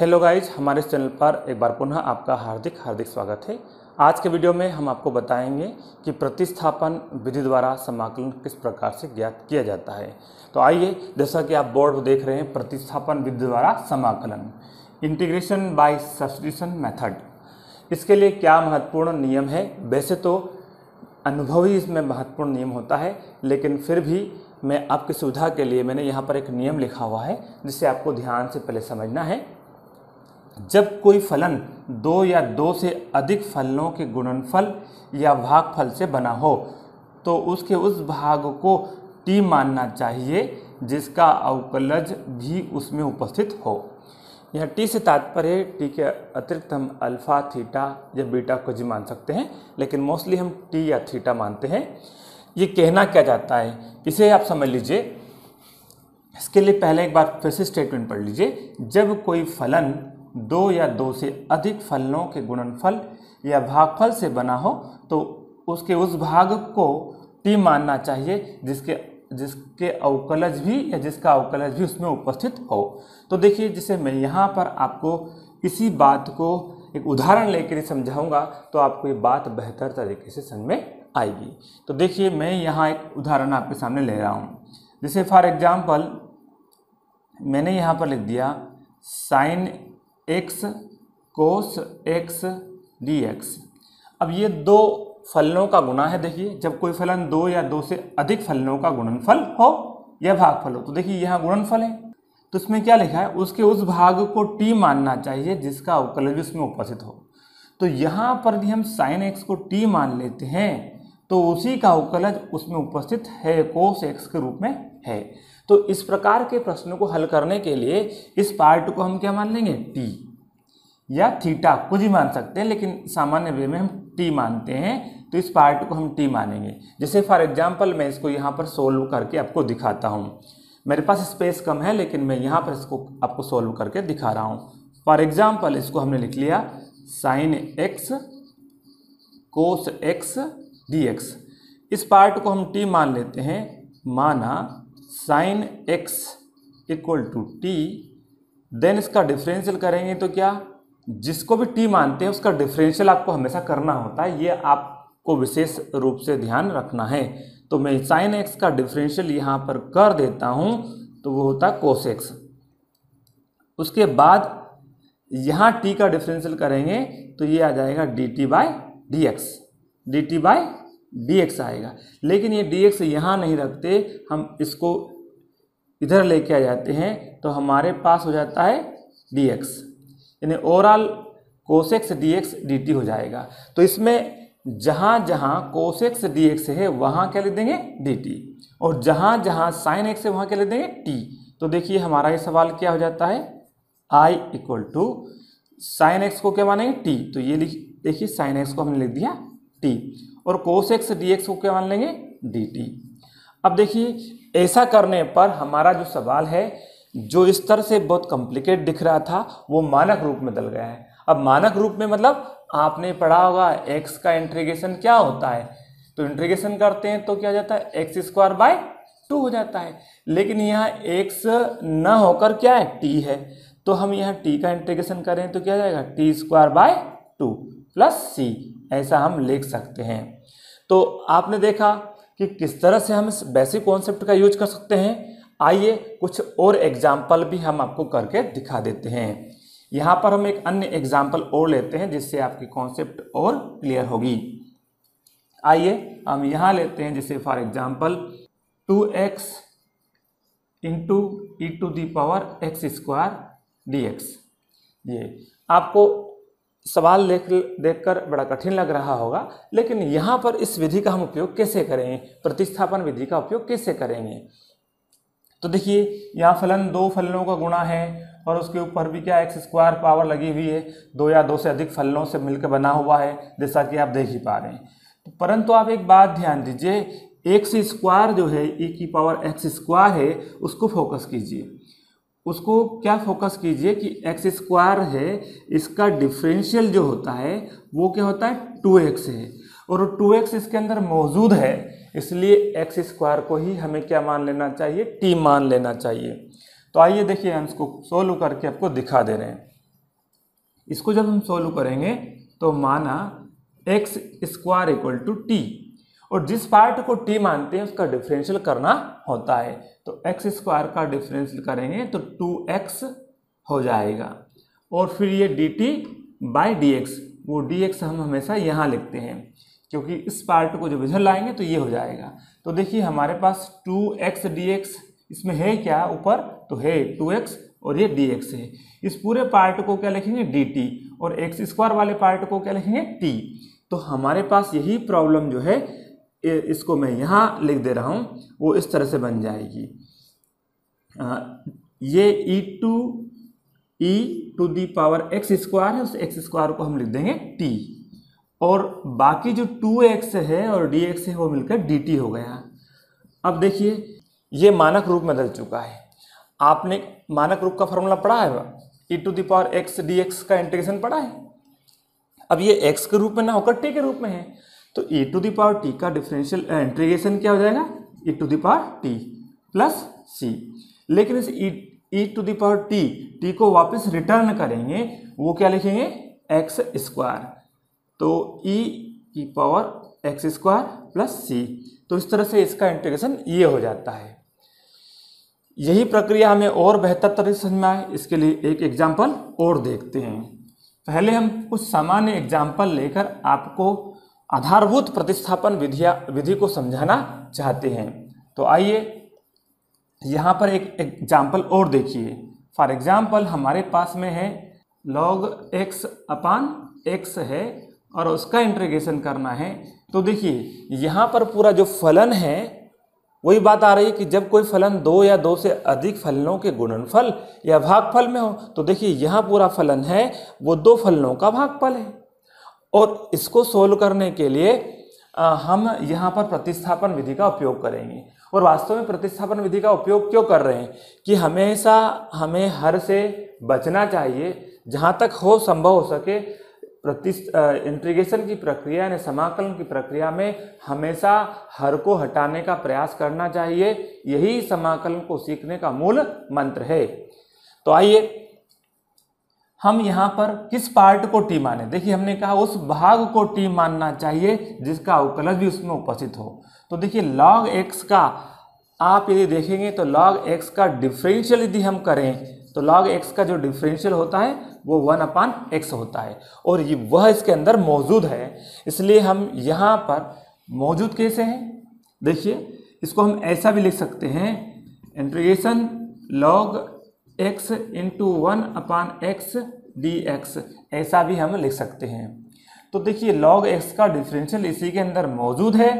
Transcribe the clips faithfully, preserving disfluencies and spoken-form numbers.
Hello guys, हमारे channel पर एक बार पुनः आपका हार्दिक हार्दिक स्वागत है। आज के वीडियो में हम आपको बताएंगे कि प्रतिस्थापन विधि द्वारा समाकलन किस प्रकार से ज्ञात किया जाता है। तो आइए, जैसा कि आप बोर्ड पर देख रहे हैं, प्रतिस्थापन विधि द्वारा समाकलन, इंटीग्रेशन बाय सब्स्टिट्यूशन मेथड। इसके लिए क्या महत्वपूर्ण नियम है? वैसे तो अनुभवी इसमें महत्वपूर्ण नियम होता है, लेकिन फिर भी मैं आपकी सुविधा के लिए मैंने यहाँ पर एक नियम लिखा हुआ है जिसे आपको ध्यान से पहले समझना है। जब कोई फलन दो या दो से अधिक फलनों के गुणनफल या भागफल से बना हो तो उसके उस भाग को t मानना चाहिए जिसका अवकलज भी उसमें उपस्थित हो। यह t से तात्पर्य, t के अतिरिक्त हम अल्फ़ा, थीटा या बीटा को भी मान सकते हैं, लेकिन मोस्टली हम t या थीटा मानते हैं। ये कहना क्या जाता है, इसे आप समझ लीजिए। इसके लिए पहले एक बार फिर से स्टेटमेंट पढ़ लीजिए। जब कोई फलन दो या दो से अधिक फलनों के गुणनफल या भागफल से बना हो तो उसके उस भाग को t मानना चाहिए जिसके जिसके अवकलज भी या जिसका अवकलज भी उसमें उपस्थित हो। तो देखिए, जिसे मैं यहाँ पर आपको इसी बात को एक उदाहरण लेकर समझाऊंगा तो आपको ये बात बेहतर तरीके से समझ में आएगी। तो देखिए, मैं यहाँ एक उदाहरण आपके सामने ले रहा हूँ। जैसे फॉर एग्जाम्पल मैंने यहाँ पर लिख दिया sine x cos x D x. अब ये दो फलनों का गुणा है। देखिए, जब कोई फलन दो या दो से अधिक फलनों का गुणनफल हो या भागफल हो, तो देखिए यहाँ गुणनफल है तो इसमें क्या लिखा है, उसके उस भाग को t मानना चाहिए जिसका अवकलज उसमें उपस्थित हो। तो यहाँ पर भी हम साइन एक्स को t मान लेते हैं तो उसी का अवकलज उसमें उपस्थित है, कोस एक्स के रूप में है। तो इस प्रकार के प्रश्नों को हल करने के लिए इस पार्ट को हम क्या मान लेंगे, t या थीटा कुछ भी मान सकते हैं, लेकिन सामान्य वे में हम t मानते हैं तो इस पार्ट को हम t मानेंगे। जैसे फॉर एग्जांपल मैं इसको यहाँ पर सोल्व करके आपको दिखाता हूँ। मेरे पास स्पेस कम है लेकिन मैं यहाँ पर इसको आपको सोल्व करके दिखा रहा हूँ। फॉर एग्जाम्पल इसको हमने लिख लिया sine x cos x D x. इस पार्ट को हम t मान लेते हैं, माना sine x equal to T. Then इसका डिफरेंशियल करेंगे तो क्या, जिसको भी टी मानते हैं उसका डिफरेंशियल आपको हमेशा करना होता है, ये आपको विशेष रूप से ध्यान रखना है। तो मैं साइन एक्स का डिफरेंशियल यहाँ पर कर देता हूँ तो वो होता कोस एक्स। उसके बाद यहाँ टी का डिफरेंशियल करेंगे तो ये आ जाएगा D T by D x, D T by dx आएगा। लेकिन ये dx यहाँ नहीं रखते, हम इसको इधर लेके आ जाते हैं तो हमारे पास हो जाता है dx, यानी ओवरऑल कोसेक्स dx dt हो जाएगा। तो इसमें जहाँ जहाँ कोसेक्स dx है वहाँ क्या ले देंगे dt, और जहाँ जहाँ sin x है वहाँ क्या ले देंगे t। तो देखिए, हमारा ये सवाल क्या हो जाता है, i equal to sine x को क्या मानेंगे t, तो ये देखिए साइन एक्स को हमने लिख दिया t, और कोस एक्स डी एक्स को क्या मान लेंगे dt। अब देखिए, ऐसा करने पर हमारा जो सवाल है, जो इस तरह से बहुत कॉम्प्लिकेट दिख रहा था, वो मानक रूप में बदल गया है। अब मानक रूप में मतलब आपने पढ़ा होगा x का इंटीग्रेशन क्या होता है, तो इंटीग्रेशन करते हैं तो क्या हो जाता है, एक्स स्क्वायर बाय टू हो जाता है। लेकिन यहाँ x न होकर क्या है, t है, तो हम यहाँ t का इंटीग्रेशन करें तो क्या जाएगा, T square by two plus सी, ऐसा हम लिख सकते हैं। तो आपने देखा कि किस तरह से हम इस बेसिक कॉन्सेप्ट का यूज कर सकते हैं। आइए कुछ और एग्जाम्पल भी हम आपको करके दिखा देते हैं। यहाँ पर हम एक अन्य एग्जाम्पल और लेते हैं जिससे आपकी कॉन्सेप्ट और क्लियर होगी। आइए हम यहाँ लेते हैं, जैसे for example two X into E to the power x square D x. ये आपको सवाल देख देखकर बड़ा कठिन लग रहा होगा, लेकिन यहाँ पर इस विधि का हम उपयोग कैसे करेंगे, प्रतिस्थापन विधि का उपयोग कैसे करेंगे। तो देखिए, यहाँ फलन दो फलनों का गुणा है और उसके ऊपर भी क्या एक्स स्क्वायर पावर लगी हुई है, दो या दो से अधिक फलनों से मिलकर बना हुआ है, जैसा कि आप देख ही पा रहे हैं। तो परंतु आप एक बात ध्यान दीजिए, एक्स स्क्वायर जो है, ई की पावर एक्स स्क्वायर है, उसको फोकस कीजिए। उसको क्या फोकस कीजिए कि एक्स स्क्वायर है, इसका डिफरेंशियल जो होता है वो क्या होता है, टू एक्स है, और टू एक्स इसके अंदर मौजूद है, इसलिए एक्स स्क्वायर को ही हमें क्या मान लेना चाहिए, t मान लेना चाहिए। तो आइए देखिए, हम इसको सोल्व करके आपको दिखा दे रहे हैं। इसको जब हम सोल्व करेंगे तो माना x square equal to T, और जिस पार्ट को टी मानते हैं उसका डिफरेंशियल करना होता है, तो एक्स स्क्वायर का डिफरेंशियल करेंगे तो टू एक्स हो जाएगा, और फिर ये D T by D X, वो डी एक्स हम हमेशा यहाँ लिखते हैं क्योंकि इस पार्ट को जब इधर लाएंगे तो ये हो जाएगा। तो देखिए हमारे पास टू एक्स डी एक्स इसमें है क्या, ऊपर तो है टू एक्स और ये डी एक्स है। इस पूरे पार्ट को क्या लिखेंगे डी टी, और एक्स स्क्वायर वाले पार्ट को क्या लिखेंगे टी। तो हमारे पास यही प्रॉब्लम जो है इसको मैं यहाँ लिख दे रहा हूँ, वो इस तरह से बन जाएगी आ, ये E to E to the power x square है, उस एक्स स्क्वायर को हम लिख देंगे टी, और बाकी जो टू एक्स है और डी एक्स है वो मिलकर डी टी हो गया। अब देखिए ये मानक रूप में बदल चुका है, आपने मानक रूप का फॉर्मूला पढ़ा है, E to the power x D x का इंटीग्रेशन पढ़ा है। अब ये एक्स के रूप में ना होकर टी के रूप में है, तो E to the power T का डिफरेंशियल इंटीग्रेशन क्या हो जाएगा, E to the power T plus C. लेकिन इस E to the power T T को वापस रिटर्न करेंगे, वो क्या लिखेंगे एक्स स्क्वायर, तो ई की पावर एक्स स्क्वायर प्लस सी। तो इस तरह से इसका इंटीग्रेशन ये हो जाता है। यही प्रक्रिया हमें और बेहतर तरीके से समझ में आए, इसके लिए एक एग्जाम्पल और देखते हैं। पहले हम कुछ सामान्य एग्जाम्पल लेकर आपको आधारभूत प्रतिस्थापन विधिया विधि को समझाना चाहते हैं। तो आइए यहाँ पर एक एग्जाम्पल और देखिए। फॉर एग्जाम्पल हमारे पास में है log x अपान x है और उसका इंटीग्रेशन करना है। तो देखिए यहाँ पर पूरा जो फलन है वही बात आ रही है कि जब कोई फलन दो या दो से अधिक फलनों के गुणनफल या भागफल में हो, तो देखिए यहाँ पूरा फलन है वो दो फलनों का भागफल है, और इसको सोल्व करने के लिए आ, हम यहाँ पर प्रतिस्थापन विधि का उपयोग करेंगे। और वास्तव में प्रतिस्थापन विधि का उपयोग क्यों कर रहे हैं कि हमेशा हमें हर से बचना चाहिए, जहाँ तक हो संभव हो सके प्रति इंटीग्रेशन की प्रक्रिया यानी समाकलन की प्रक्रिया में हमेशा हर को हटाने का प्रयास करना चाहिए। यही समाकलन को सीखने का मूल मंत्र है। तो आइए हम यहाँ पर किस पार्ट को टी माने, देखिए हमने कहा उस भाग को टी मानना चाहिए जिसका अवकलन भी उसमें उपस्थित हो। तो देखिए log x का आप यदि देखेंगे तो log x का डिफरेंशियल यदि हम करें तो log x का जो डिफरेंशियल होता है वो वन अपान एक्स होता है, और ये वह इसके अंदर मौजूद है, इसलिए हम यहाँ पर मौजूद कैसे हैं, देखिए इसको हम ऐसा भी लिख सकते हैं integration log x into one upon X D x, ऐसा भी हम लिख सकते हैं। तो देखिए log x का डिफरेंशियल इसी के अंदर मौजूद है,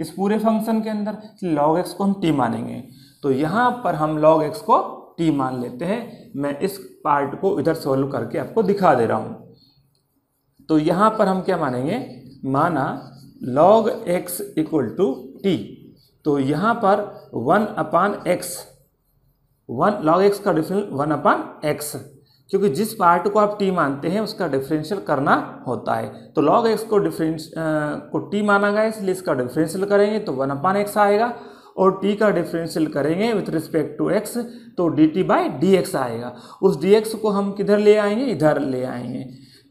इस पूरे फंक्शन के अंदर, log x को हम t मानेंगे। तो यहाँ पर हम log x को t मान लेते हैं। मैं इस पार्ट को इधर सोल्व करके आपको दिखा दे रहा हूँ। तो यहाँ पर हम क्या मानेंगे, माना log x equal to T, तो यहाँ पर one upon X, one log x का डिफरेंशियल वन अपान एक्स, क्योंकि जिस पार्ट को आप t मानते हैं उसका डिफरेंशियल करना होता है। तो log x को डिफरेंश को t माना गया, इसलिए इसका डिफरेंशियल करेंगे तो वन अपान एक्स आएगा, और t का डिफरेंशियल करेंगे विथ रिस्पेक्ट टू x तो D T by D x आएगा। उस dx को हम किधर ले आएंगे, इधर ले आएंगे,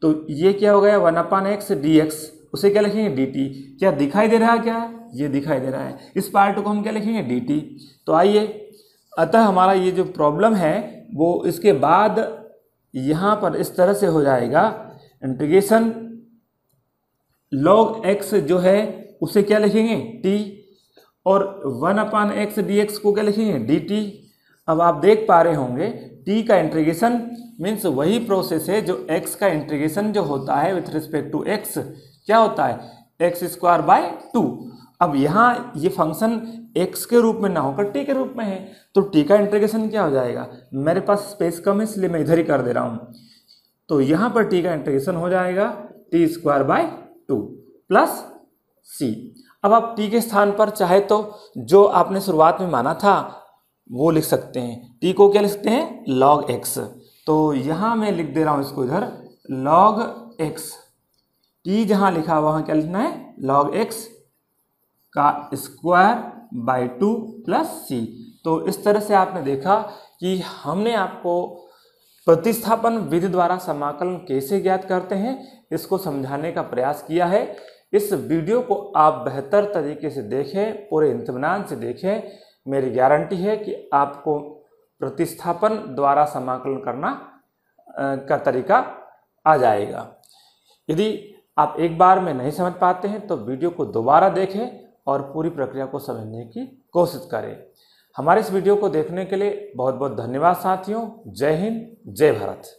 तो ये क्या हो गया one upon X D X, उसे क्या लिखेंगे डी टी। क्या दिखाई दे रहा है, क्या ये दिखाई दे रहा है, इस पार्ट को हम क्या लिखेंगे डी टी। तो आइए अतः हमारा ये जो प्रॉब्लम है वो इसके बाद यहाँ पर इस तरह से हो जाएगा इंटीग्रेशन log x जो है उसे क्या लिखेंगे t, और one upon X D X को क्या लिखेंगे dt। अब आप देख पा रहे होंगे t का इंटीग्रेशन मीन्स वही प्रोसेस है जो x का इंटीग्रेशन जो होता है विथ रिस्पेक्ट टू x, क्या होता है एक्स स्क्वायर बाय टू। अब यहाँ ये फंक्शन x के रूप में ना होकर t के रूप में है, तो t का इंटीग्रेशन क्या हो जाएगा, मेरे पास स्पेस कम है इसलिए मैं इधर ही कर दे रहा हूँ, तो यहाँ पर t का इंटीग्रेशन हो जाएगा T square by two plus c। अब आप t के स्थान पर चाहे तो जो आपने शुरुआत में माना था वो लिख सकते हैं, t को क्या लिखते हैं log x, तो यहाँ मैं लिख दे रहा हूँ इसको इधर log x, t जहाँ लिखा वहाँ क्या लिखना है log x का स्क्वायर बाई टू प्लस सी। तो इस तरह से आपने देखा कि हमने आपको प्रतिस्थापन विधि द्वारा समाकलन कैसे ज्ञात करते हैं, इसको समझाने का प्रयास किया है। इस वीडियो को आप बेहतर तरीके से देखें, पूरे इत्मीनान से देखें। मेरी गारंटी है कि आपको प्रतिस्थापन द्वारा समाकलन करना का तरीका आ जाएगा। यदि आप एक बार में नहीं समझ पाते हैं तो वीडियो को दोबारा देखें और पूरी प्रक्रिया को समझने की कोशिश करें। हमारे इस वीडियो को देखने के लिए बहुत बहुत धन्यवाद साथियों। जय हिंद, जय भारत।